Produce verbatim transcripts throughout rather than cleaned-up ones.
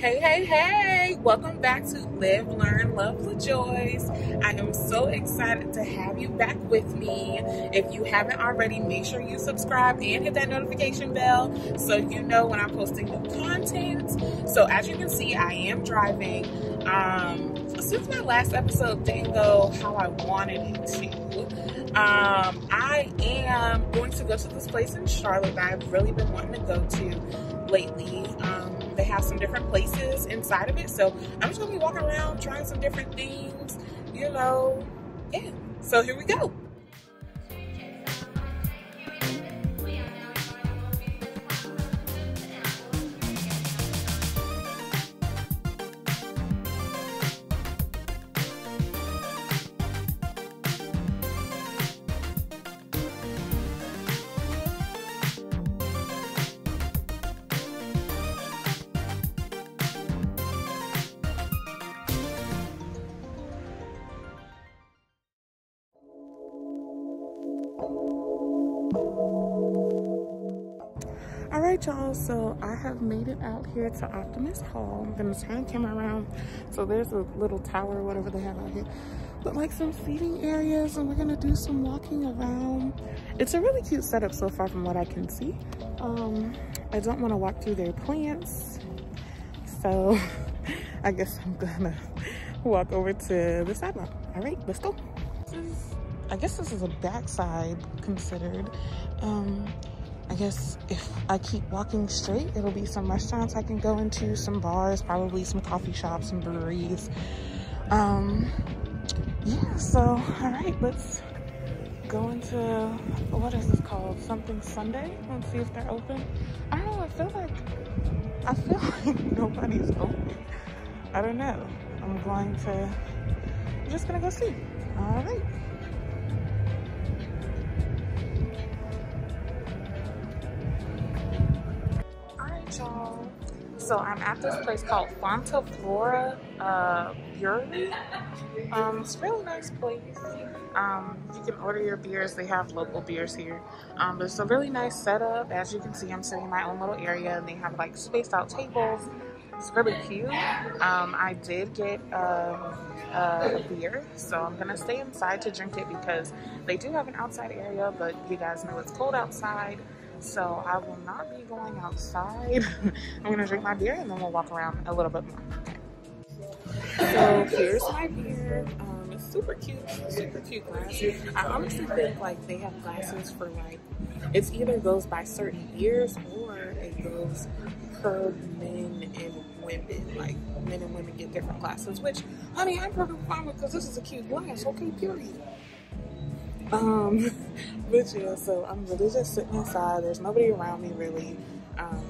Hey, hey, hey, welcome back to Live, Learn, Love, LaJoyce. I am so excited to have you back with me. If you haven't already, make sure you subscribe and hit that notification bell so you know when I'm posting new content. So as you can see, I am driving. Um, since my last episode didn't go how I wanted it to, um, I am going to go to this place in Charlotte that I've really been wanting to go to lately. Um, They have some different places inside of it, so I'm just gonna be walking around trying some different things, you know. Yeah, so here we go. Alright y'all, so I have made it out here to Optimist Hall. I'm gonna turn the camera around. So there's a little tower or whatever they have out here, but like some seating areas, and we're gonna do some walking around. It's a really cute setup so far from what I can see. Um, I don't wanna walk through their plants, so I guess I'm gonna walk over to the sidewalk. Alright, let's go. This is, I guess this is a backside considered. Um, I guess if I keep walking straight, it'll be some restaurants I can go into, some bars, probably some coffee shops, some breweries. Um, yeah, so, all right, let's go into, what is this called? Something Sunday? Let's see if they're open. I don't know, I feel like, I feel like nobody's open. I don't know. I'm going to, I'm just gonna go see. All right. So I'm at this place called Fonta Flora uh, Brewery. Um, it's a really nice place. Um, you can order your beers. They have local beers here. Um, but it's a really nice setup. As you can see, I'm sitting in my own little area, and they have like spaced out tables. It's really cute. Um, I did get um, a beer, so I'm gonna stay inside to drink it because they do have an outside area, but you guys know it's cold outside. So I will not be going outside. I'm gonna drink my beer and then we'll walk around a little bit more. So here's my beer. Um, it's super cute, super cute glasses. I honestly think like they have glasses for like, it's either goes by certain years or it goes per men and women. Like men and women get different glasses, which honey, I'm perfectly fine with because this is a cute glass, okay, period. Um, but yeah, so I'm really just sitting inside. There's nobody around me really. Um,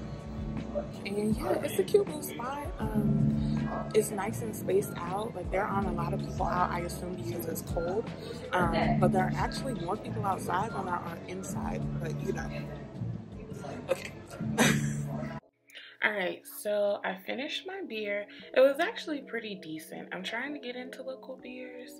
and yeah, it's a cute little spot. Um, it's nice and spaced out. Like there aren't a lot of people out, I assume, because it's cold. Um, but there are actually more people outside than there are inside, but you know. Okay. Alright, so I finished my beer. It was actually pretty decent. I'm trying to get into local beers.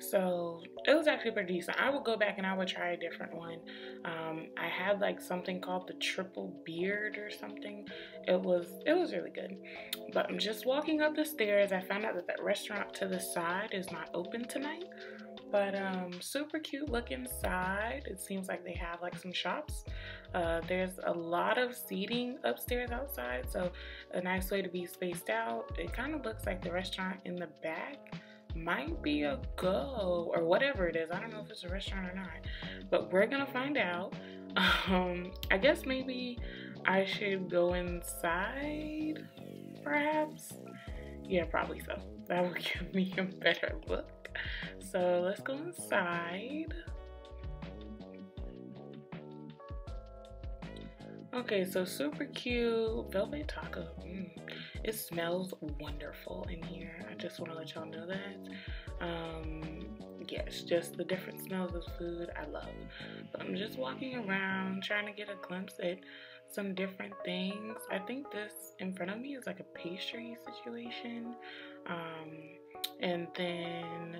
So it was actually pretty decent. I would go back and I would try a different one. Um, I had like something called the triple beard or something. It was it was really good. But I'm just walking up the stairs. I found out that that restaurant to the side is not open tonight. But um, super cute look inside. It seems like they have like some shops. Uh, there's a lot of seating upstairs outside. So a nice way to be spaced out. It kind of looks like the restaurant in the back might be a go or whatever it is. I don't know if it's a restaurant or not, but we're gonna find out. um I guess maybe I should go inside, perhaps. Yeah, probably so. That would give me a better look, so let's go inside. Okay, so super cute velvet taco. Mm. It smells wonderful in here. I just want to let y'all know that. Um, yes, just the different smells of food I love. But I'm just walking around trying to get a glimpse at some different things. I think this in front of me is like a pastry situation. Um, and then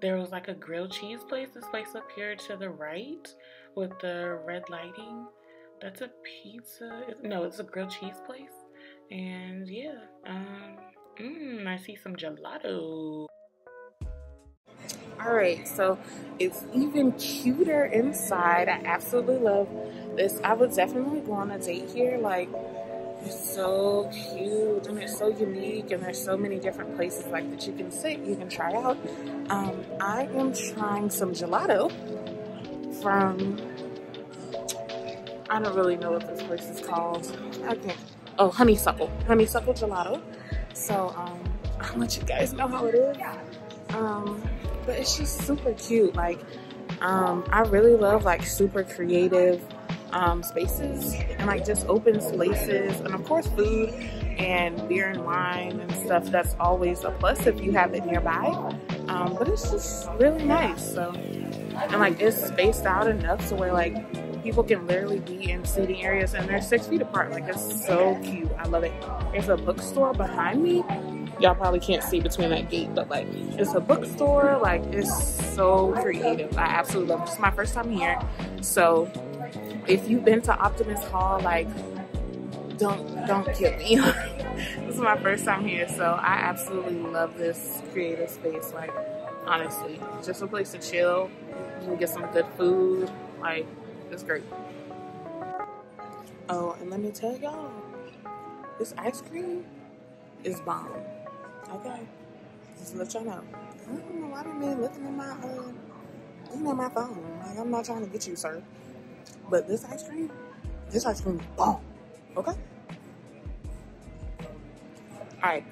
there was like a grilled cheese place. This place up here to the right with the red lighting. That's a pizza. No, it's a grilled cheese place. And yeah, um, mm, I see some gelato. All right, so it's even cuter inside. I absolutely love this. I would definitely go on a date here. Like, it's so cute and it's so unique, and there's so many different places like that you can sit, you can try out. Um, I am trying some gelato from, I don't really know what this place is called. I can't, oh, honeysuckle, honeysuckle gelato. So um, I'll let you guys know how it is. Um, but it's just super cute. Like, um, I really love like super creative um, spaces and like just open spaces, and of course food and beer and wine and stuff. That's always a plus if you have it nearby. Um, but it's just really nice. So, and like it's spaced out enough to where like people can literally be in seating areas and they're six feet apart. Like, it's so cute. I love it. There's a bookstore behind me. Y'all probably can't see between that gate, but like it's a bookstore. Like, it's so creative. I absolutely love it. It's my first time here, so if you've been to Optimist Hall, like don't don't kill me. This is my first time here, so I absolutely love this creative space. Like, honestly, just a place to chill. You can get some good food. Like, it's great. Oh, and let me tell y'all, this ice cream is bomb. Okay, just to let y'all know. I don't know why they been looking at my, uh, looking at my phone. Like, I'm not trying to get you, sir. But this ice cream, this ice cream is bomb. Okay. All right.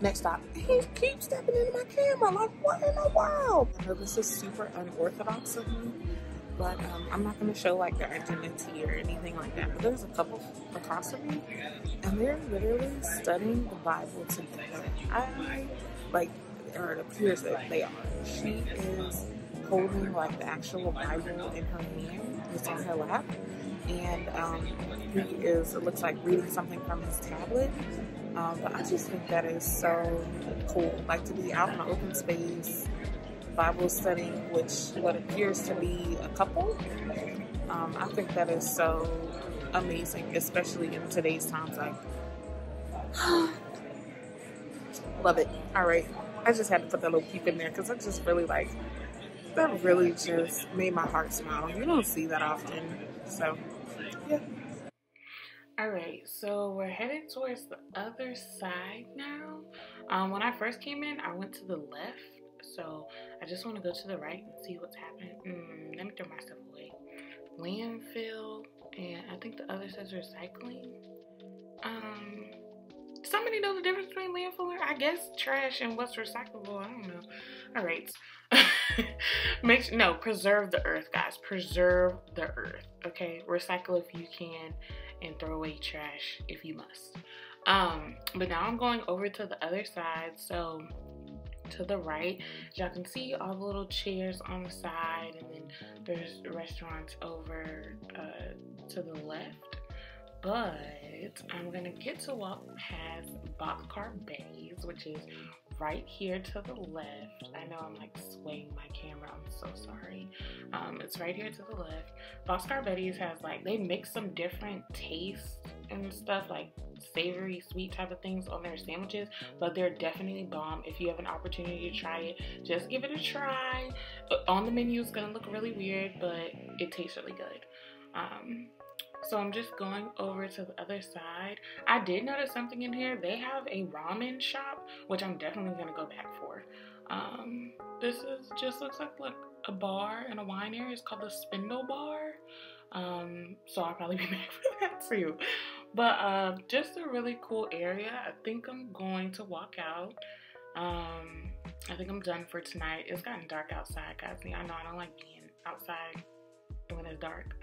Next stop. He keeps stepping into my camera. Like, what in the world? I know this is super unorthodox of me, but um, I'm not gonna show like their identity or anything like that. But there's a couple across from me, and they're literally studying the Bible together. I like, or it appears that they are. She is holding like the actual Bible in her hand. It's on her lap, and um, he is. It looks like reading something from his tablet. Um, but I just think that is so cool, like to be out in an open space, Bible studying, which what appears to be a couple. Um, I think that is so amazing, especially in today's times. Like, love it. All right, I just had to put that little peep in there because I just really like that. Really just made my heart smile. You don't see that often, so yeah. Alright, so we're headed towards the other side now. Um, when I first came in, I went to the left, so I just want to go to the right and see what's happening. Mm, let me throw myself away. Landfill, and I think the other says recycling. Um, somebody know the difference between landfill and, I guess, trash and what's recyclable? I don't know. Alright. Make sure, no, preserve the earth, guys. Preserve the earth, okay? Recycle if you can, and throw away trash if you must. Um, but now I'm going over to the other side. So to the right, y'all can see all the little chairs on the side, and then there's restaurants over uh, to the left. But I'm gonna get to what has Boxcar Betty's, which is right here to the left. I know I'm like swaying my camera, I'm so sorry. Um, it's right here to the left. Boxcar Betty's has like, they mix some different tastes and stuff, like savory, sweet type of things on their sandwiches, but they're definitely bomb. If you have an opportunity to try it, just give it a try. On the menu, it's gonna look really weird, but it tastes really good. Um, So I'm just going over to the other side. I did notice something in here. They have a ramen shop, which I'm definitely gonna go back for. Um, this is just looks like, like a bar and a wine area. It's called the Spindle Bar. Um, so I'll probably be back for that too. But uh, just a really cool area. I think I'm going to walk out. Um, I think I'm done for tonight. It's gotten dark outside, guys. I know I don't like being outside when it's dark.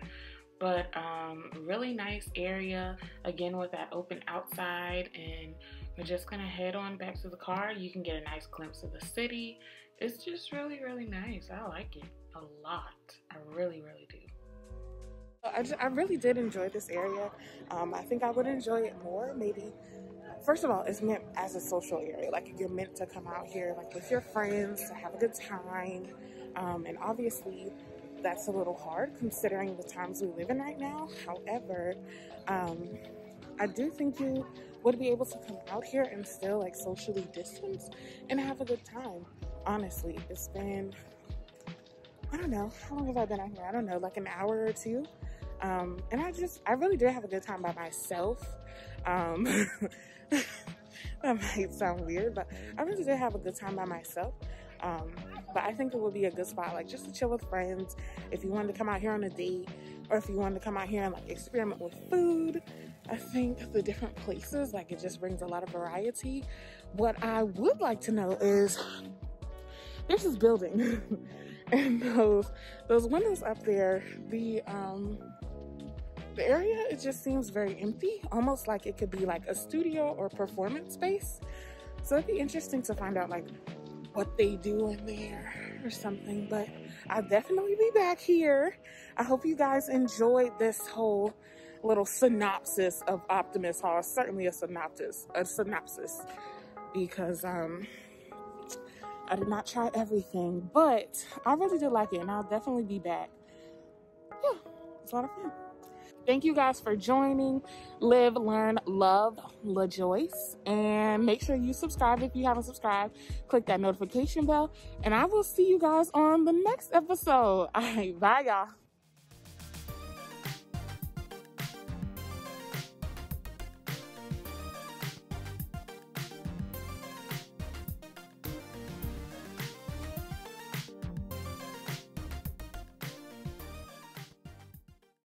But um, really nice area, again, with that open outside, and we're just gonna head on back to the car. You can get a nice glimpse of the city. It's just really, really nice. I like it a lot. I really, really do. I, just, I really did enjoy this area. Um, I think I would enjoy it more, maybe. First of all, it's meant as a social area. Like, you're meant to come out here like with your friends, to have a good time, um, and obviously, that's a little hard considering the times we live in right now. However, um, I do think you would be able to come out here and still like socially distance and have a good time. Honestly, it's been, I don't know, how long have I been out here? I don't know, like an hour or two. Um, and I just, I really did have a good time by myself. Um, that might sound weird, but I really did have a good time by myself. Um, but I think it would be a good spot, like just to chill with friends. If you wanted to come out here on a date, or if you wanted to come out here and like experiment with food, I think the different places, like it just brings a lot of variety. What I would like to know is, there's this building and those those windows up there, the um the area, it just seems very empty, almost like it could be like a studio or performance space. So it'd be interesting to find out like what they do in there or something. But I'll definitely be back here. I hope you guys enjoyed this whole little synopsis of Optimist Hall. Certainly a synopsis, a synopsis, because um I did not try everything, but I really did like it, and I'll definitely be back. Yeah, it's a lot of fun. Thank you guys for joining. Live, learn, love, LaJoyce. And make sure you subscribe if you haven't subscribed. Click that notification bell, and I will see you guys on the next episode. All right, bye, y'all.